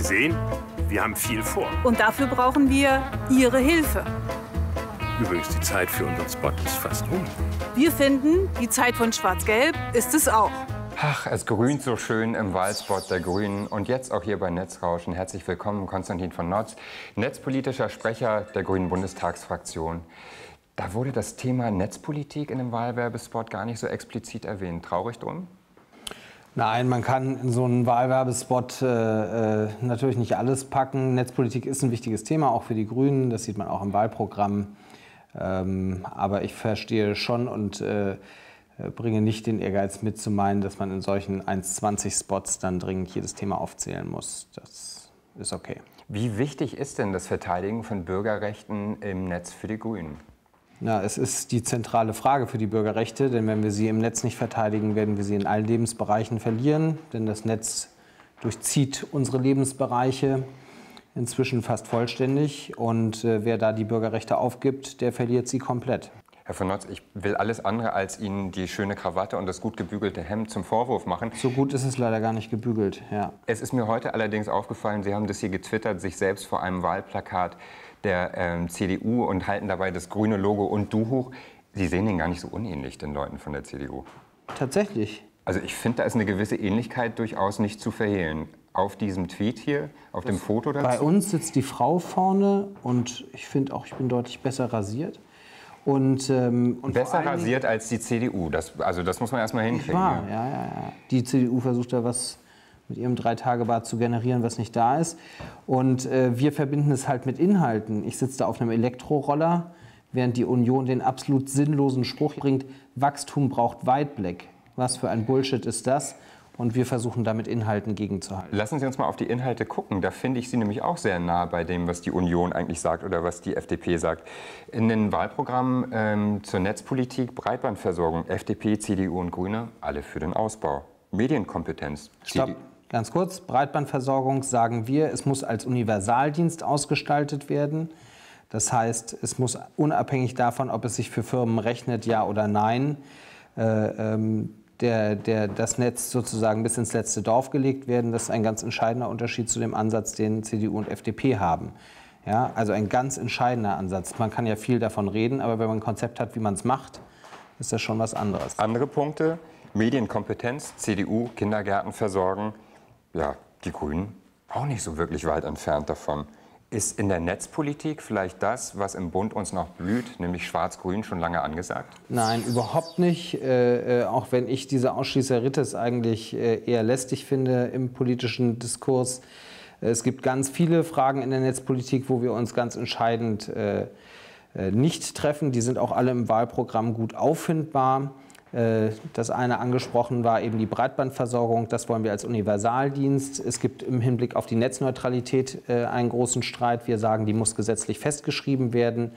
Sie sehen, wir haben viel vor. Und dafür brauchen wir Ihre Hilfe. Übrigens, die Zeit für unseren Spot ist fast um. Wir finden, die Zeit von Schwarz-Gelb ist es auch. Ach, es grünt so schön im Wahlspot der Grünen. Und jetzt auch hier bei Netzrauschen. Herzlich willkommen, Konstantin von Notz, netzpolitischer Sprecher der Grünen Bundestagsfraktion. Da wurde das Thema Netzpolitik in dem Wahlwerbespot gar nicht so explizit erwähnt. Traurig drum? Nein, man kann in so einen Wahlwerbespot natürlich nicht alles packen. Netzpolitik ist ein wichtiges Thema, auch für die Grünen. Das sieht man auch im Wahlprogramm. Aber ich verstehe schon und bringe nicht den Ehrgeiz mit, zu meinen, dass man in solchen 1,20-Spots dann dringend jedes Thema aufzählen muss. Das ist okay. Wie wichtig ist denn das Verteidigen von Bürgerrechten im Netz für die Grünen? Ja, es ist die zentrale Frage für die Bürgerrechte, denn wenn wir sie im Netz nicht verteidigen, werden wir sie in allen Lebensbereichen verlieren. Denn das Netz durchzieht unsere Lebensbereiche inzwischen fast vollständig. Und wer da die Bürgerrechte aufgibt, der verliert sie komplett. Herr von Notz, ich will alles andere als Ihnen die schöne Krawatte und das gut gebügelte Hemd zum Vorwurf machen. So gut ist es leider gar nicht gebügelt, ja. Es ist mir heute allerdings aufgefallen, Sie haben das hier getwittert, sich selbst vor einem Wahlplakat der CDU und halten dabei das grüne Logo und du hoch. Sie sehen den gar nicht so unähnlich, den Leuten von der CDU. Tatsächlich. Also ich finde, da ist eine gewisse Ähnlichkeit durchaus nicht zu verhehlen. Auf diesem Tweet hier, auf dem Foto dazu. Bei uns sitzt die Frau vorne und ich finde auch, ich bin deutlich besser rasiert. Und besser rasiert als die CDU, das muss man erstmal hinkriegen. Ja. Ja. Die CDU versucht da was mit ihrem 3-Tage-Bart zu generieren, was nicht da ist. Und wir verbinden es halt mit Inhalten. Ich sitze da auf einem Elektroroller, während die Union den absolut sinnlosen Spruch bringt, Wachstum braucht Weitblick. Was für ein Bullshit ist das? Und wir versuchen damit Inhalten gegenzuhalten. Lassen Sie uns mal auf die Inhalte gucken. Da finde ich sie nämlich auch sehr nah bei dem, was die Union eigentlich sagt oder was die FDP sagt. In den Wahlprogrammen zur Netzpolitik, Breitbandversorgung, FDP, CDU und Grüne, alle für den Ausbau. Medienkompetenz. Stopp, ganz kurz. Breitbandversorgung sagen wir, es muss als Universaldienst ausgestaltet werden. Das heißt, es muss unabhängig davon, ob es sich für Firmen rechnet, ja oder nein, das Netz sozusagen bis ins letzte Dorf gelegt werden. Das ist ein ganz entscheidender Unterschied zu dem Ansatz, den CDU und FDP haben. Ja, also ein ganz entscheidender Ansatz. Man kann ja viel davon reden, aber wenn man ein Konzept hat, wie man es macht, ist das schon was anderes. Andere Punkte, Medienkompetenz, CDU, Kindergärten versorgen. Ja, die Grünen auch nicht so wirklich weit entfernt davon. Ist in der Netzpolitik vielleicht das, was im Bund uns noch blüht, nämlich Schwarz-Grün, schon lange angesagt? Nein, überhaupt nicht. Auch wenn ich diese Ausschließeritis eigentlich eher lästig finde im politischen Diskurs. Es gibt ganz viele Fragen in der Netzpolitik, wo wir uns ganz entscheidend nicht treffen. Die sind auch alle im Wahlprogramm gut auffindbar. Das eine angesprochen war eben die Breitbandversorgung, das wollen wir als Universaldienst. Es gibt im Hinblick auf die Netzneutralität einen großen Streit. Wir sagen, die muss gesetzlich festgeschrieben werden.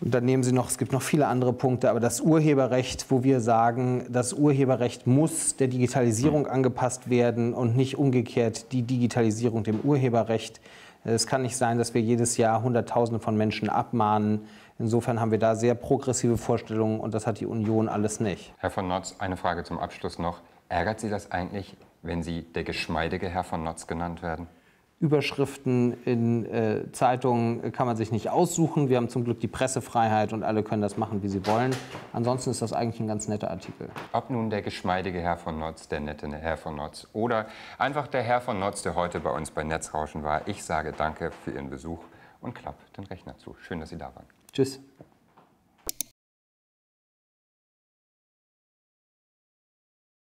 Und dann nehmen Sie noch, es gibt noch viele andere Punkte, aber das Urheberrecht, wo wir sagen, das Urheberrecht muss der Digitalisierung angepasst werden und nicht umgekehrt die Digitalisierung dem Urheberrecht. Es kann nicht sein, dass wir jedes Jahr Hunderttausende von Menschen abmahnen. Insofern haben wir da sehr progressive Vorstellungen und das hat die Union alles nicht. Herr von Notz, eine Frage zum Abschluss noch. Ärgert Sie das eigentlich, wenn Sie der geschmeidige Herr von Notz genannt werden? Überschriften in Zeitungen kann man sich nicht aussuchen. Wir haben zum Glück die Pressefreiheit und alle können das machen, wie sie wollen. Ansonsten ist das eigentlich ein ganz netter Artikel. Ob nun der geschmeidige Herr von Notz, der nette Herr von Notz oder einfach der Herr von Notz, der heute bei uns bei Netzrauschen war. Ich sage danke für Ihren Besuch und klappe den Rechner zu. Schön, dass Sie da waren. Tschüss.